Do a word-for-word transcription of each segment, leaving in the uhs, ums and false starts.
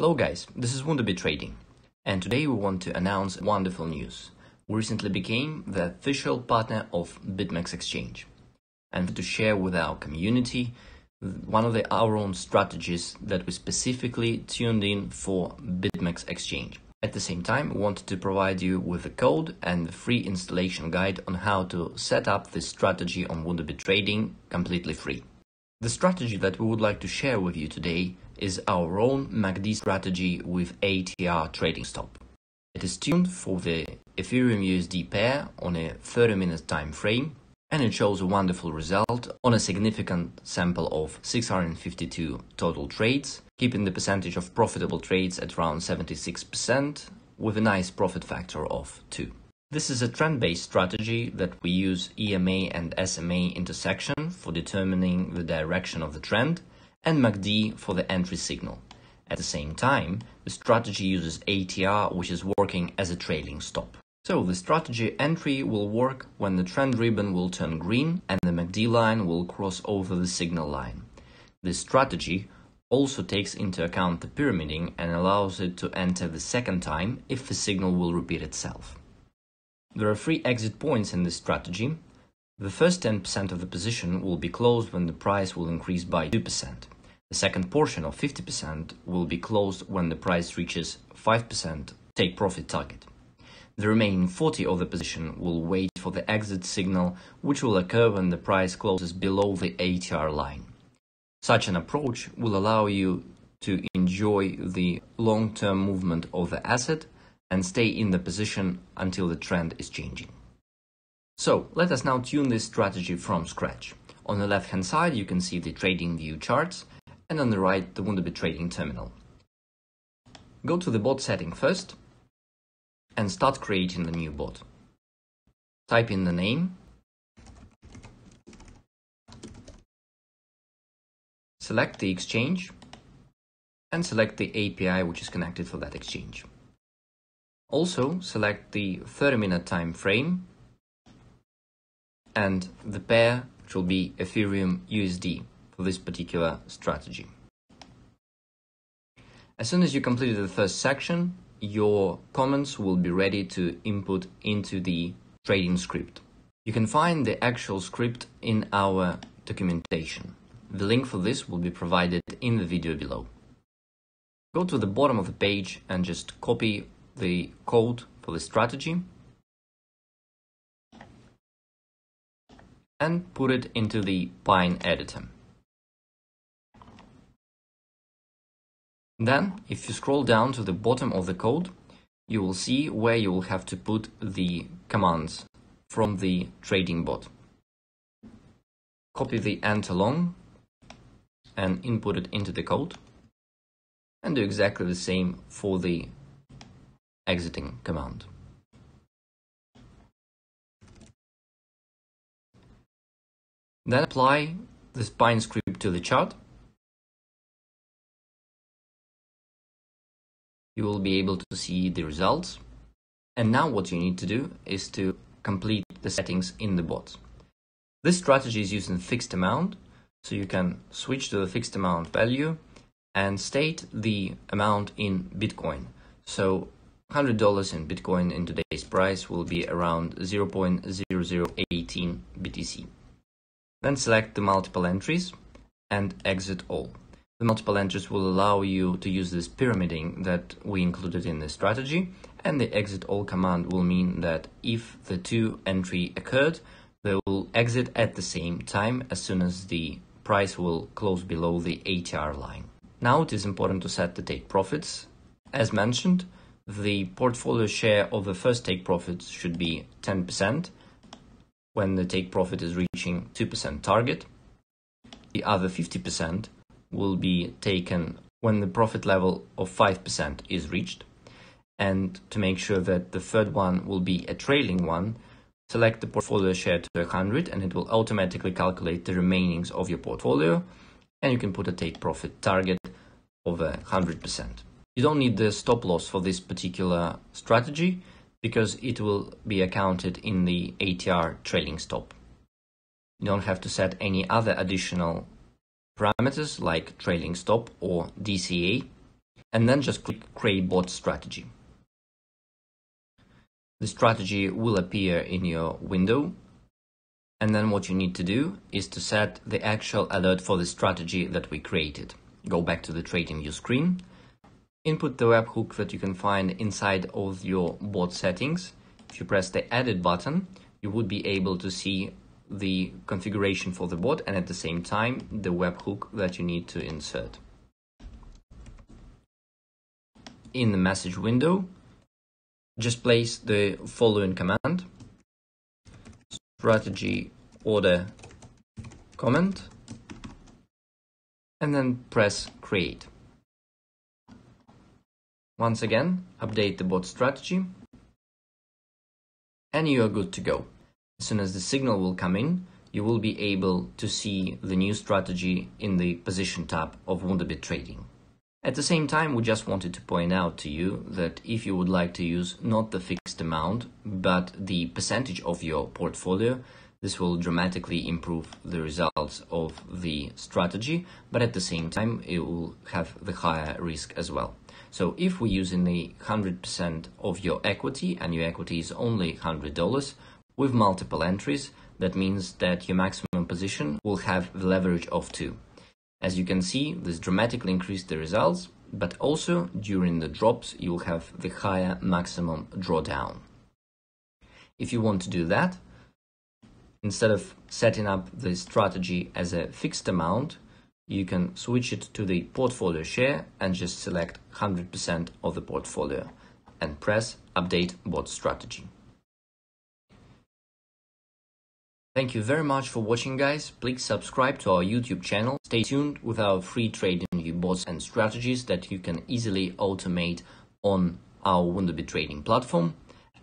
Hello guys, this is Wunderbit Trading, and today we want to announce wonderful news. We recently became the official partner of BitMEX Exchange, and to share with our community one of the, our own strategies that we specifically tuned in for BitMEX Exchange. At the same time, we wanted to provide you with the code and the free installation guide on how to set up this strategy on Wunderbit Trading completely free. The strategy that we would like to share with you today is our own M A C D strategy with A T R trading stop. It is tuned for the Ethereum U S D pair on a thirty minute time frame, and it shows a wonderful result on a significant sample of six hundred fifty-two total trades, keeping the percentage of profitable trades at around seventy-six percent with a nice profit factor of two. This is a trend-based strategy that we use E M A and S M A intersection for determining the direction of the trend, and M A C D for the entry signal. At the same time, the strategy uses A T R, which is working as a trailing stop. So the strategy entry will work when the trend ribbon will turn green and the M A C D line will cross over the signal line. This strategy also takes into account the pyramiding and allows it to enter the second time if the signal will repeat itself. There are three exit points in this strategy. The first ten percent of the position will be closed when the price will increase by two percent. The second portion of fifty percent will be closed when the price reaches five percent take profit target. The remaining forty percent of the position will wait for the exit signal, which will occur when the price closes below the A T R line. Such an approach will allow you to enjoy the long-term movement of the asset and stay in the position until the trend is changing. So let us now tune this strategy from scratch. On the left hand side you can see the TradingView charts, and on the right the Wunderbit Trading terminal. Go to the bot setting first and start creating the new bot. Type in the name, select the exchange and select the A P I which is connected for that exchange. Also select the thirty minute time frame and the pair, which will be Ethereum U S D for this particular strategy. As soon as you completed the first section, your comments will be ready to input into the trading script. You can find the actual script in our documentation. The link for this will be provided in the video below. Go to the bottom of the page and just copy the code for the strategy and put it into the Pine editor. Then, if you scroll down to the bottom of the code, you will see where you will have to put the commands from the trading bot. Copy the enter long and input it into the code, and do exactly the same for the exiting command. Then apply the Pine script to the chart. You will be able to see the results. And now what you need to do is to complete the settings in the bot. This strategy is using fixed amount, so you can switch to the fixed amount value and state the amount in Bitcoin. So one hundred dollars in Bitcoin in today's price will be around zero point zero zero one eight B T C. Then select the multiple entries and exit all. The multiple entries will allow you to use this pyramiding that we included in this strategy, and the exit all command will mean that if the two entry occurred, they will exit at the same time as soon as the price will close below the A T R line. Now it is important to set the take profits. As mentioned, the portfolio share of the first take profits should be ten percent. When the take profit is reaching two percent target. The other fifty percent will be taken when the profit level of five percent is reached. And to make sure that the third one will be a trailing one, select the portfolio share to one hundred and it will automatically calculate the remainings of your portfolio, and you can put a take profit target of one hundred percent. You don't need the stop loss for this particular strategy, because it will be accounted in the A T R trailing stop. You don't have to set any other additional parameters like trailing stop or D C A. and then just click Create Bot Strategy. The strategy will appear in your window, and then what you need to do is to set the actual alert for the strategy that we created. Go back to the TradingView screen, input the webhook that you can find inside of your bot settings. If you press the Edit button, you would be able to see the configuration for the bot and at the same time the webhook that you need to insert. In the message window, just place the following command: strategy order comment, and then press create. Once again, update the bot strategy, and you are good to go. As soon as the signal will come in, you will be able to see the new strategy in the position tab of Wunderbit Trading. At the same time, we just wanted to point out to you that if you would like to use not the fixed amount, but the percentage of your portfolio, this will dramatically improve the results of the strategy, but at the same time, it will have the higher risk as well. So if we're using the one hundred percent of your equity and your equity is only one hundred dollars with multiple entries, that means that your maximum position will have the leverage of two. As you can see, this dramatically increased the results, but also during the drops, you will have the higher maximum drawdown. If you want to do that, instead of setting up the strategy as a fixed amount, you can switch it to the portfolio share and just select one hundred percent of the portfolio and press Update Bot Strategy. Thank you very much for watching, guys. Please subscribe to our YouTube channel. Stay tuned with our free TradingView bots and strategies that you can easily automate on our Wunderbit Trading platform,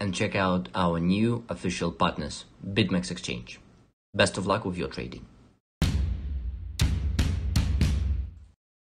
and check out our new official partners, BitMEX Exchange. Best of luck with your trading.